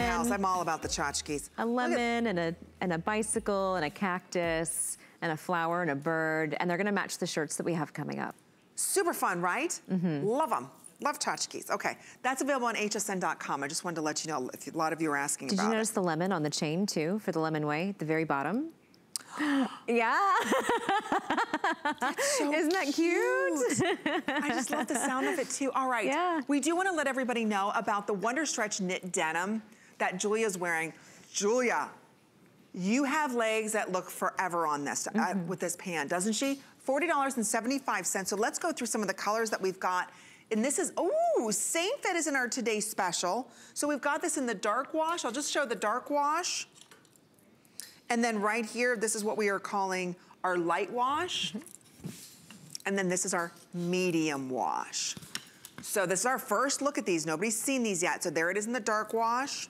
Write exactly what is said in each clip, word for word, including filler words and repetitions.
my house. I'm all about the tchotchkes. A lemon and a, and a bicycle and a cactus and a flower and a bird. And they're gonna match the shirts that we have coming up. Super fun, right? Mm-hmm. Love them. Love tchotchkes. Okay, that's available on H S N dot com. I just wanted to let you know, if a lot of you are asking about it. Did you notice the lemon on the chain too, for the Lemon Way, at the very bottom? Yeah. That's so Isn't that cute? cute? I just love the sound of it too. All right, yeah. We do want to let everybody know about the Wonder Stretch Knit Denim that Julia's wearing. Julia, you have legs that look forever on this, mm-hmm. uh, with this pan, doesn't she? forty dollars and seventy-five cents, so let's go through some of the colors that we've got. And this is, ooh, same fit as in our Today Special. So we've got this in the dark wash. I'll just show the dark wash. And then right here, this is what we are calling our light wash. And then this is our medium wash. So this is our first look at these. Nobody's seen these yet. So there it is in the dark wash,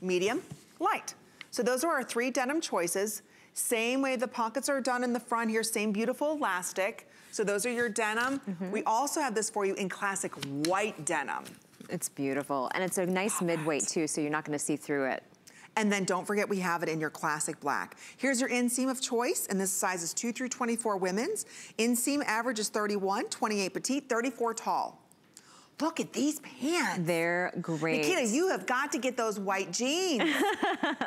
medium, light. So those are our three denim choices. Same way the pockets are done in the front here, same beautiful elastic. So those are your denim. Mm-hmm. We also have this for you in classic white denim. It's beautiful. And it's a nice mid-weight too, so you're not gonna see through it. And then don't forget we have it in your classic black. Here's your inseam of choice, and this size is two through twenty-four women's. Inseam average is thirty-one, twenty-eight petite, thirty-four tall. Look at these pants. They're great. Nikita, you have got to get those white jeans.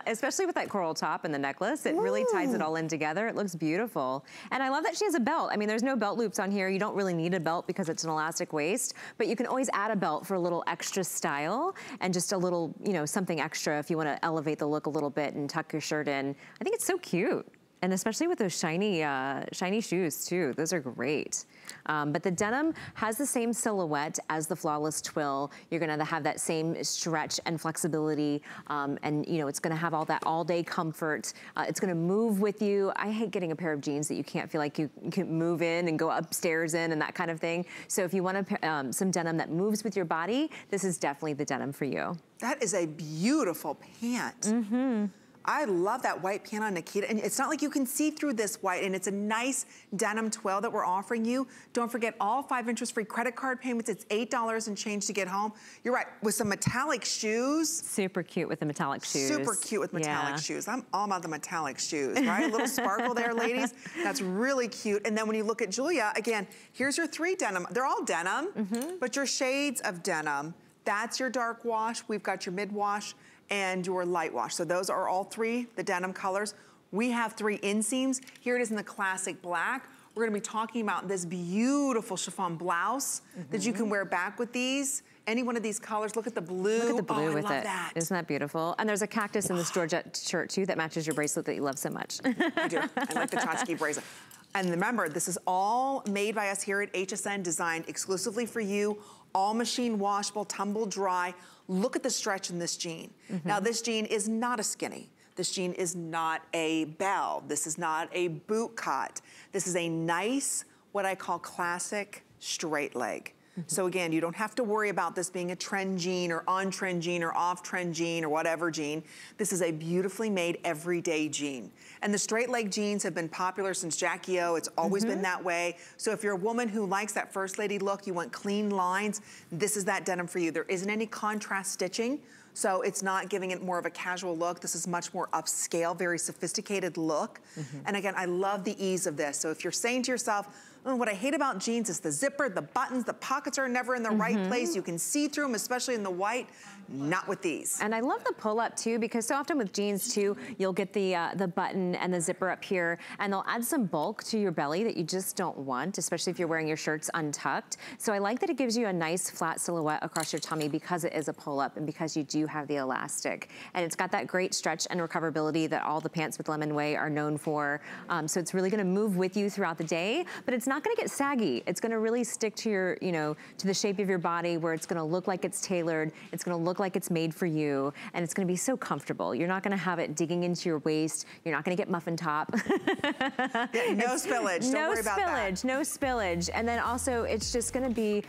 Especially with that coral top and the necklace. It Ooh. really ties it all in together. It looks beautiful. And I love that she has a belt. I mean, there's no belt loops on here. You don't really need a belt because it's an elastic waist, but you can always add a belt for a little extra style and just a little, you know, something extra if you want to elevate the look a little bit and tuck your shirt in. I think it's so cute. And especially with those shiny, uh, shiny shoes too. Those are great. Um, but the denim has the same silhouette as the Flawless Twill. You're gonna have that same stretch and flexibility, um, and you know it's gonna have all that all-day comfort. Uh, it's gonna move with you. I hate getting a pair of jeans that you can't feel like you can move in and go upstairs in and that kind of thing. So if you want a, um, some denim that moves with your body, this is definitely the denim for you. That is a beautiful pant. Mm-hmm. I love that white pant on Nikita. And it's not like you can see through this white, and it's a nice denim twill that we're offering you. Don't forget all five interest-free credit card payments. It's eight dollars and change to get home. You're right, with some metallic shoes. Super cute with the metallic shoes. Super cute with metallic yeah. shoes. I'm all about the metallic shoes, right? A little sparkle there, ladies. That's really cute. And then when you look at Julia, again, here's your three denim. They're all denim, mm-hmm. but your shades of denim. That's your dark wash. We've got your mid-wash and your light wash. So those are all three, the denim colors. We have three inseams. Here it is in the classic black. We're gonna be talking about this beautiful chiffon blouse mm-hmm. that you can wear back with these. Any one of these colors, look at the blue. Look at the blue oh, with I love it. That. Isn't that beautiful? And there's a cactus in this Georgette shirt too that matches your bracelet that you love so much. I do, I like the tchotchke bracelet. And remember, this is all made by us here at H S N, designed exclusively for you, all machine washable, tumble dry. Look at the stretch in this jean. Mm-hmm. Now this jean is not a skinny. This jean is not a bell. This is not a boot cut. This is a nice, what I call classic straight leg. Mm-hmm. So again, you don't have to worry about this being a trend jean or on trend jean or off trend jean or whatever jean. This is a beautifully made everyday jean. And the straight leg jeans have been popular since Jackie O. It's always mm-hmm. been that way. So if you're a woman who likes that first lady look, you want clean lines, this is that denim for you. There isn't any contrast stitching, so it's not giving it more of a casual look. This is much more upscale, very sophisticated look. Mm-hmm. And again, I love the ease of this. So if you're saying to yourself, oh, what I hate about jeans is the zipper, the buttons, the pockets are never in the mm-hmm. right place. You can see through them, especially in the white. Not with these. And I love the pull up too, because so often with jeans too, you'll get the, uh, the button and the zipper up here, and they'll add some bulk to your belly that you just don't want, especially if you're wearing your shirts untucked. So I like that it gives you a nice flat silhouette across your tummy because it is a pull up and because you do have the elastic. And it's got that great stretch and recoverability that all the pants with Lemon Way are known for. Um, so it's really gonna move with you throughout the day, but it's not gonna get saggy. It's gonna really stick to your, you know, to the shape of your body, where it's gonna look like it's tailored. It's gonna look like it's made for you, and it's gonna be so comfortable. You're not gonna have it digging into your waist. You're not gonna get muffin top. Yeah, no spillage, don't no worry spillage, about that. No spillage, and then also it's just gonna be,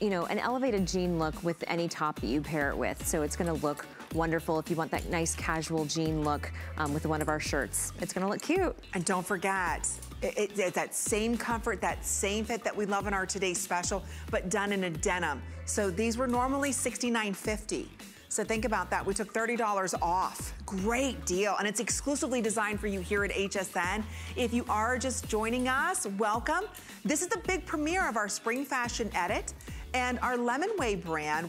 you know, an elevated jean look with any top that you pair it with. So it's gonna look wonderful if you want that nice casual jean look um, with one of our shirts. It's gonna look cute. And don't forget, It, it, that same comfort, that same fit that we love in our Today Special, but done in a denim. So these were normally sixty-nine fifty. So think about that. We took thirty dollars off. Great deal. And it's exclusively designed for you here at H S N. If you are just joining us, welcome. This is the big premiere of our spring fashion edit and our Lemon Way brand.